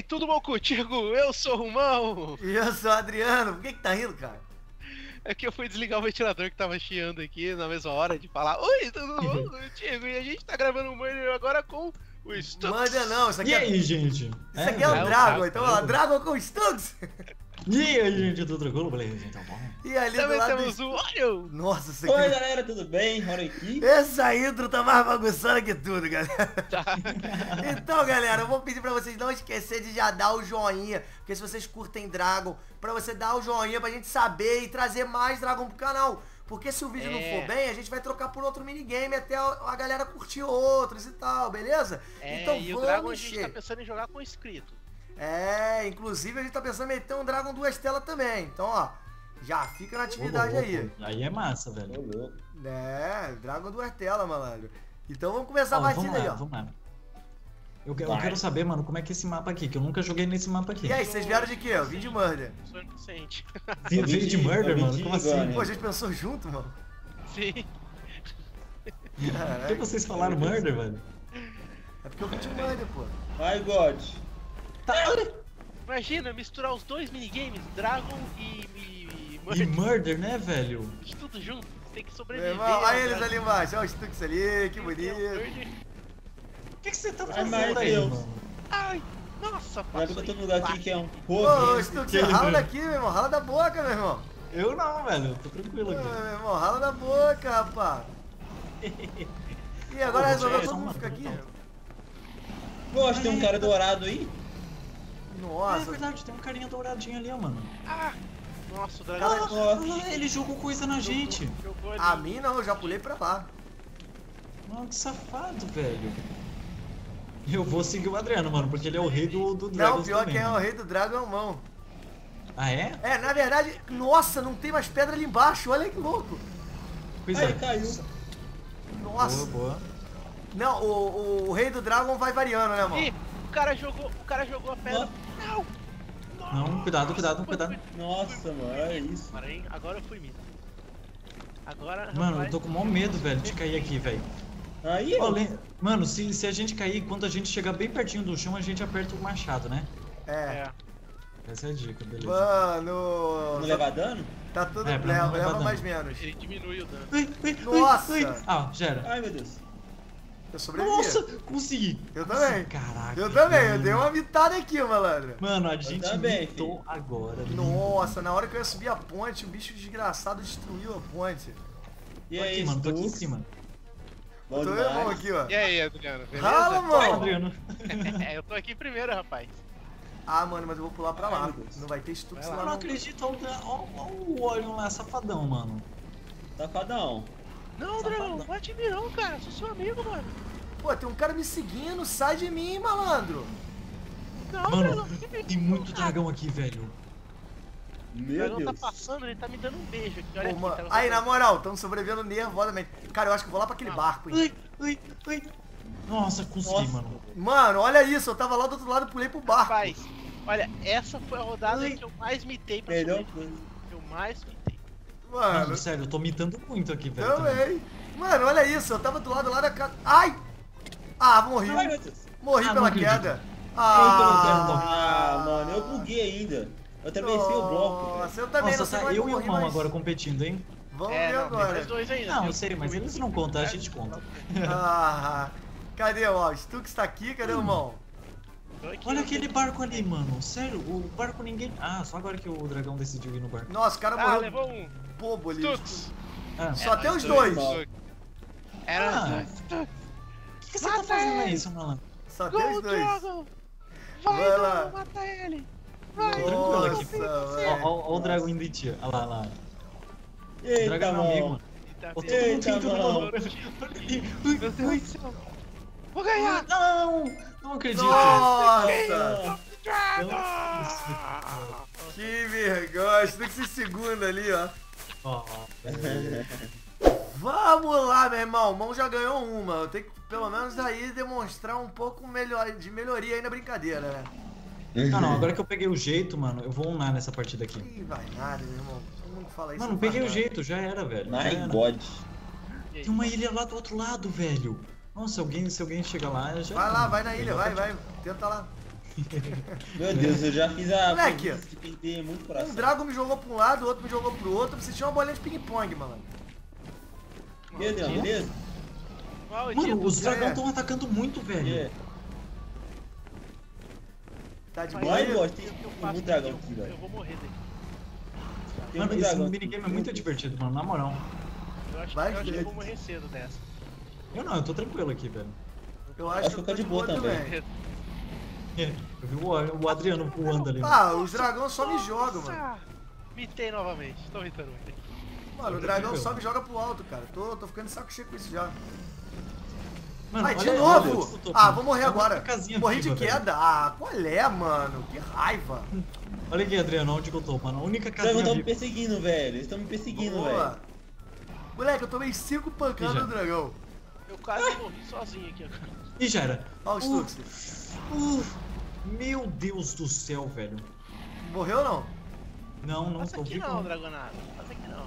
aí, tudo bom contigo? Eu sou o Romão. E eu sou o Adriano. Por que tá rindo, cara? É que eu fui desligar o ventilador que tava chiando aqui na mesma hora de falar oi, tudo bom contigo? E a gente tá gravando o Murder agora com o Stux. Murder não, isso aqui é... E aí, gente? Isso aqui é o Dragon, então ó, Dragon com o Stux. E aí, gente, tudo tranquilo? Beleza, então bom. E ali também do lado temos o Orion. Nossa, isso aqui... Oi, galera, tudo bem? Olha aqui. Essa intro tá mais bagunçada que tudo, galera. Tá. Então, galera, eu vou pedir pra vocês não esquecer de já dar o joinha, porque se vocês curtem Dragon, pra você dar o joinha pra gente saber e trazer mais Dragon pro canal. Porque se o vídeo não for bem, a gente vai trocar por outro minigame até a galera curtir outros e tal, beleza? Então e vamos... o Dragon a gente tá pensando em jogar com inscrito. É, inclusive a gente tá pensando em meter um Dragon 2 telas também, então ó, já fica na atividade aí. Aí é massa, velho. É, Dragon 2 telas, malandro. Então vamos começar a partida aí, ó. Vamos lá. Eu quero saber, mano, como é que é esse mapa aqui, que eu nunca joguei nesse mapa aqui. E aí, vocês vieram de quê? Eu vim de Murder. Eu sou inocente. Vim de Murder, mano? Como assim? Pô, a gente pensou junto, mano. Sim. Por que vocês falaram Murder, velho? É porque eu vim de Murder, pô. Ai, God. Imagina misturar os dois minigames, Dragon e Murder. E Murder, né, velho? Tudo junto, tem que sobreviver. Olha eles ali embaixo, olha os Stux ali, que bonito. O que você tá fazendo aí, mano? Ai, nossa, pai. Olha pra todo lugar aqui que é um pouco. Ô, Stux, rala daqui, meu irmão, rala da boca, meu irmão. Eu não, velho, tô tranquilo aqui. Meu irmão, rala da boca, rapaz. E agora resolveu todo mundo ficar aqui? Pô, tem um cara dourado aí. Nossa. É verdade, tem um carinha douradinho ali, mano. Ah! Nossa, o dragão. Ele jogou coisa na gente. A mim não, eu já pulei pra lá. Mano, que safado, velho. Eu vou seguir o Adriano, mano, porque ele é o rei do Dragon. Não, pior que é o rei do Dragon é o Mão. Ah, é? É, na verdade, nossa, não tem mais pedra ali embaixo, olha que louco. Coisa aí, caiu. Nossa. Boa, boa. Não, o rei do Dragon vai variando, né, mano? O cara jogou a pedra. Não! Não, cuidado, cuidado, cuidado. Nossa, mano, é isso. Agora eu fui mido. Agora. Mano, eu tô com o maior medo, velho, de cair aqui, velho. Aí? Mano, se a gente cair, quando a gente chegar bem pertinho do chão, a gente aperta o machado, né? É. Essa é a dica, beleza. Mano. Não levar dano? Tá tudo leva, leva mais menos. Ele diminui o dano. Nossa! Ah, gera. Ai, meu Deus. Eu sobrevivi. Nossa, consegui. Eu também. Nossa, caraca. Eu também, mano. Eu dei uma mitada aqui, malandro. Mano, a gente mitou agora. Nossa, lindo. Na hora que eu ia subir a ponte, o bicho desgraçado destruiu a ponte. E tô aí, aqui, mano, tô aqui em cima. Eu tô bom aqui, ó. E aí, Adriano? Beleza? Rala, mano. Adriano. Eu tô aqui primeiro, rapaz. Ah, mano, mas eu vou pular pra lá. Não vai ter estupro. Eu não acredito. Olha o Orion lá, safadão, mano. Safadão. Não, Dragão, não bate em mim não, cara, sou seu amigo, mano. Pô, tem um cara me seguindo, sai de mim, malandro. Não, mano, tem muito dragão aqui, velho. Meu Deus. O dragão tá passando, ele tá me dando um beijo aqui, olha. Pô, aqui, tá aí, na moral, estamos sobrevivendo nervosamente. Cara, eu acho que eu vou lá pra aquele barco, hein. Ui. Nossa, consegui, mano. Mano, olha isso, eu tava lá do outro lado e pulei pro barco. Rapaz, olha, essa foi a rodada que eu mais mitei pra sobreviver. Eu mais mitei. Mano, não, sério, eu tô mitando muito aqui, velho. Também. Mano, olha isso, eu tava do lado lá da casa. Ai! Ah, morri. Morri pela queda. Ah, mano, eu buguei ainda. Eu também sei o bloco. Nossa, eu também não sei o bloco. Eu e o irmão agora competindo, hein? Vamos ver agora. Não, eu sei, mas eles não contam, a gente conta. Ah, cadê, ó? O Stux tá aqui, cadê o irmão? Olha aquele barco ali, mano. Sério, o barco ninguém... Ah, só agora que o dragão decidiu ir no barco. Nossa, o cara morreu. Ah, levou um bobo ali. Stux. Ah. Só tem os dois. Era os dois. O que você tá fazendo isso, malandro? Só tem os dois. Vai lá, mata ele. Vai. Tranquilo aqui. Olha o dragão indo em ti. Olha lá, olha lá. O dragão é meu amigo, mano. Eita, mano. Meu Deus do céu. Vou ganhar. Não. Não acredito. Nossa! Que vergonha, tem que ser segundo ali, ó. Vamos lá, meu irmão. O Mão já ganhou uma. Eu tenho que, pelo menos, aí demonstrar um pouco melhor, de melhoria aí na brincadeira, né? Ah, não. Agora que eu peguei o jeito, mano, eu vou onar nessa partida aqui. Ih, vai nada, meu irmão. Todo mundo fala isso. Mano, peguei o jeito, já era, velho. My God. Tem uma ilha lá do outro lado, velho. Nossa, se alguém chegar lá, já... Vai lá, vai na ilha, vai, tenta lá. Meu Deus, eu já fiz a... Moleque, perder muito coração. Um Dragon me jogou pra um lado, o outro me jogou pro outro. Você tinha uma bolinha de ping-pong, malandro. Meu Deus, beleza? Mano, os dragão estão atacando muito, velho. Yeah. Tá de boa. Tem muito dragão aqui, velho. Eu vou morrer daqui. Mano, esse minigame é muito divertido, mano, na moral. Eu acho que eu vou morrer cedo dessa. Eu não, eu tô tranquilo aqui, velho. Eu acho que eu tô de boa também. Eu vi o Adriano voando ali. Ah, os dragão só me jogam, mano. Mitei novamente, tô mitando muito aqui. Mano, o dragão sobe e joga pro alto, cara. Tô ficando de saco cheio com isso já. Mano, ai, de novo! Ah, vou morrer agora. Morri de queda. Ah, qual é, mano? Que raiva. Olha aqui, Adriano, onde que eu tô, mano. A única casinha viva. Eles estão me perseguindo, velho. Eles estão me perseguindo, velho. Moleque, eu tomei 5 pancadas do dragão. Eu quase morri sozinho aqui agora. Ih, já era. Ó, o Stux. Meu Deus do céu, velho. Morreu ou não? Não, não. Passa aqui não, Dragonado. Passa aqui não.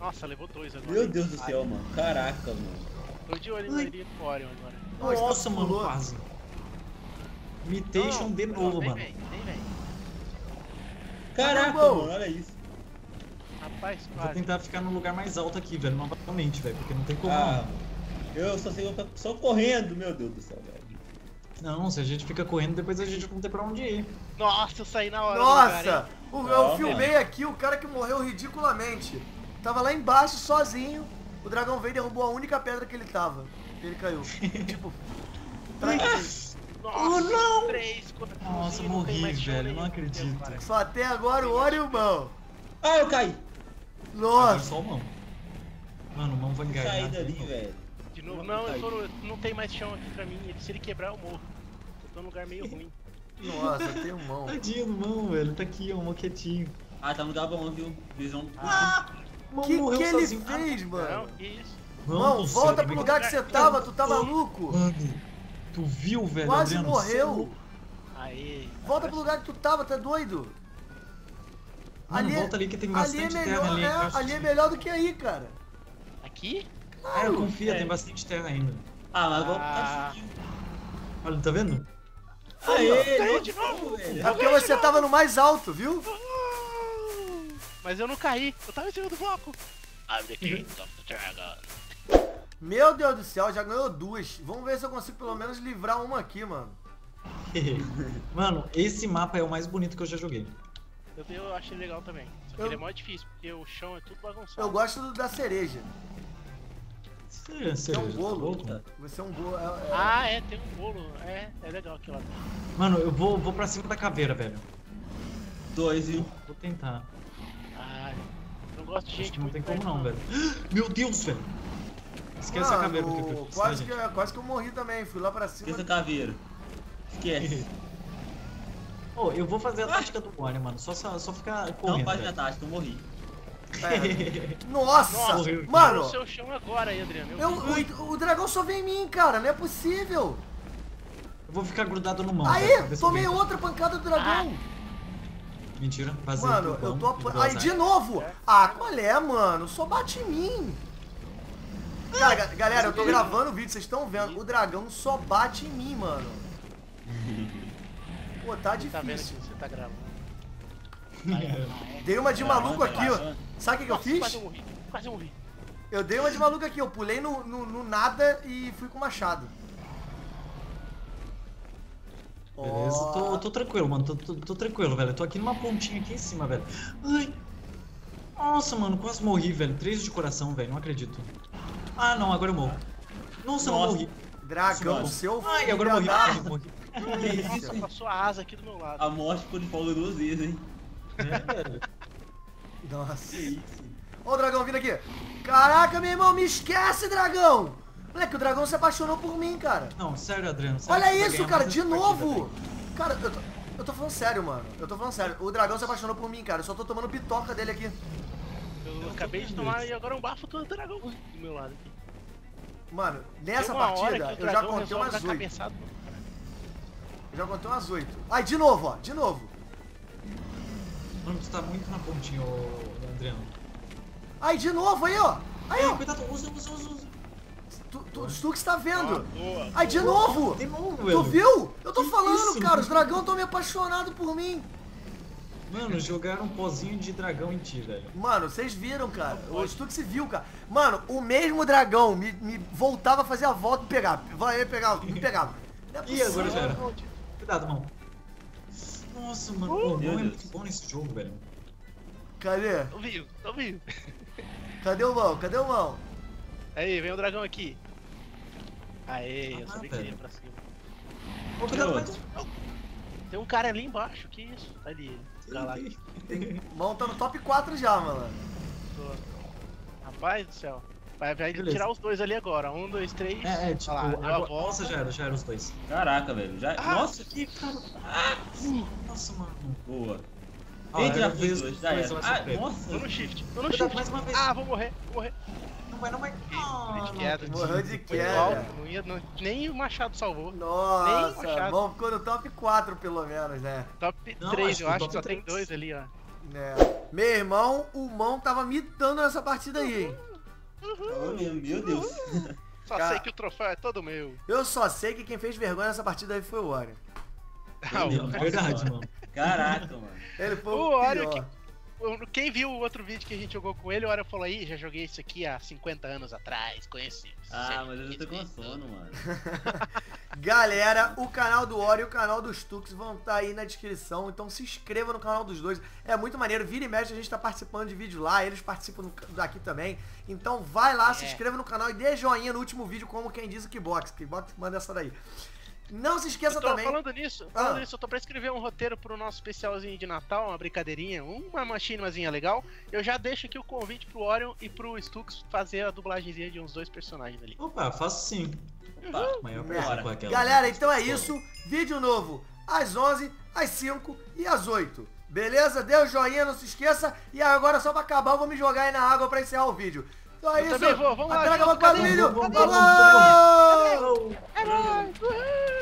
Nossa, levou 2 agora. Meu Deus do céu, mano. Caraca, mano. Tô de olho no Orion agora. Nossa, mano, quase. Mitation de novo, mano. Nem vem. Caraca, mano, olha isso. Rapaz, quase. Vou tentar ficar num lugar mais alto aqui, velho. Novamente, velho, porque não tem como. Ah, eu só sei que eu tô só correndo, meu Deus do céu, velho. Não, se a gente fica correndo, depois a gente não tem pra onde ir. Nossa, eu saí na hora. Nossa, eu filmei aqui o cara que morreu ridiculamente. Tava lá embaixo, sozinho, o dragão veio e derrubou a única pedra que ele tava. Ele caiu. Tipo... Nossa, eu morri, velho, não acredito. Só até agora o Oreo, mano. Ah, eu caí! Nossa! Agora só o Mão. Mano, o Mão vai enganar. Saí dali, velho. De novo, não, eu tô no... não tem mais chão aqui pra mim. Se ele quebrar, eu morro. Eu tô num lugar meio ruim. Nossa, tem o Mão. Tadinho do Mão, velho. Tá aqui, ó, um moquetinho. Ah, tá no lugar bom, viu? Visão. O que ele fez, mano? Mão, volta pro lugar que você tava, tu tá maluco? Mano, tu viu, velho? Quase morreu. Aí. Volta pro lugar que tu tava, tá doido? Mano, volta ali que tem bastante terra ali. Ali é melhor do que aí, cara. Aqui? Ah, eu confio, tem bastante terra ainda. Ah, mas vamos ficar assim. Olha, tá vendo? Aê, de novo, velho. É porque você tava no mais alto, viu? Mas eu não caí, eu tava em cima do bloco. I'm the king of the dragon. Meu Deus do céu, já ganhou 2. Vamos ver se eu consigo pelo menos livrar uma aqui, mano. Mano, esse mapa é o mais bonito que eu já joguei. Eu achei legal também. Só que ele é mó difícil, porque o chão é tudo bagunçado. Eu gosto da cereja. Você é um bolo, tá? Você é um bolo. Ah, é, tem um bolo. É legal aquilo lá. Mano, eu vou pra cima da caveira, velho. 2, viu? Vou tentar. Gosto de gente, não tem como não, velho. Meu Deus, velho. Esquece a caveira. Quase que eu morri também, fui lá pra cima. Esquece a caveira. Esquece. Pô, eu vou fazer a tática do Oreo, mano. Só ficar correndo. Não faz minha tática, eu morri. Nossa, mano. O seu chão agora aí, Adriano. O dragão só vem em mim, cara. Não é possível. Eu vou ficar grudado no Mão. Aí, tomei outra pancada do dragão. Mentira, vazio. Mano, eu tô... Aí, de novo! Ah, qual é, mano? Só bate em mim! Cara, galera, eu tô gravando o vídeo, vocês estão vendo. O dragão só bate em mim, mano. Pô, tá difícil. Tá vendo que você tá gravando. Dei uma de maluco aqui, ó. Sabe o que eu fiz? Quase morri. Eu dei uma de maluco aqui, eu pulei no nada e fui com o machado. Beleza, tô tranquilo, mano, tô tranquilo, velho. Eu tô aqui numa pontinha aqui em cima, velho. Ai. Nossa, mano, quase morri, velho. 3 de coração, velho, não acredito. Ah, não, agora eu morro. Nossa. Não morri. Dragão, seu filho. Ai, agora eu morri. Nossa, passou a asa aqui do meu lado. A morte por default 2 vezes, hein. Velho. Nossa. Ó o dragão vindo aqui. Caraca, meu irmão, me esquece, dragão. Moleque, o dragão se apaixonou por mim, cara. Não, sério, Adriano. Olha isso, cara, de novo. Cara, eu tô falando sério, mano. Eu tô falando sério. O dragão se apaixonou por mim, cara. Eu só tô tomando pitoca dele aqui. Eu acabei de tomar e agora um bafo do dragão do meu lado aqui. Mano, nessa partida eu já contei umas 8. Eu já contei umas 8. Ai, de novo, ó. De novo. Mano, tu tá muito na pontinha, ô Adriano. Ai, de novo, aí, ó. Aí, ó. Cuidado, usa. O Stux tá vendo. Aí, de novo. Tu viu? Eu tô falando, cara. Os dragão estão me apaixonados por mim. Mano, jogaram um pozinho de dragão em ti, velho. Mano, vocês viram, cara. O Stux se viu, cara. Mano, o mesmo dragão me voltava a fazer a volta e me pegava. Vai, me pegava. Ih, agora já era. Cuidado, mão. Nossa, mano. O mão é muito bom nesse jogo, velho. Cadê? Tô vivo, tô vivo. Cadê o mão? Cadê o mão? Aí, vem o dragão aqui. Aê, eu sabia que ele ia pra cima. Ô, cuidado, tem um cara ali embaixo, que isso? Ali, ele. Mão tá no top 4 já, mano. Rapaz do céu. Vai tirar os dois ali agora. 1, 2, 3. Tipo, nossa, já era os dois. Caraca, velho. Já... Ah, nossa, que cara. Ah, nossa, mano. Boa. Eita, já fez dois. Já era. Nossa. Tô no shift. Mais uma vez. Ah, vou morrer. Não vai, não vai. Morreu de queda. Nem o Machado salvou. Nossa, bom, ficou no top 4 pelo menos, né? Top 3, eu acho que só tem 2 ali, ó. Meu irmão, o Mão tava mitando nessa partida aí, hein? Meu Deus. Só sei que o troféu é todo meu. Eu só sei que quem fez vergonha nessa partida aí foi o Oreo. É verdade, mano. Caraca, mano. Ele foi o Oreo que... Quem viu o outro vídeo que a gente jogou com ele, o Oreo falou aí, já joguei isso aqui há 50 anos atrás, conheci. Ah, mas eu já tô com sono, mano. Galera, o canal do Oreo e o canal do Stux vão estar aí na descrição, então se inscreva no canal dos dois. É muito maneiro, vira e mexe, a gente tá participando de vídeo lá, eles participam daqui também. Então vai lá, se inscreva no canal e dê joinha no último vídeo, como quem diz o Kibox. Kibox manda essa daí. Não se esqueça também... Falando nisso, eu tô pra escrever um roteiro pro nosso especialzinho de Natal, uma brincadeirinha, uma machinazinha legal. Eu já deixo aqui o convite pro Orion e pro Stux fazer a dublagemzinha de uns 2 personagens ali. Opa, faço sim. Opa, maior pra aquela. Galera, então é isso. Vídeo novo às 11, às 5 e às 8. Beleza? Dê o joinha, não se esqueça. E agora, só pra acabar, eu vou me jogar aí na água pra encerrar o vídeo. Então é isso. Vamos lá, galera. Vamos lá.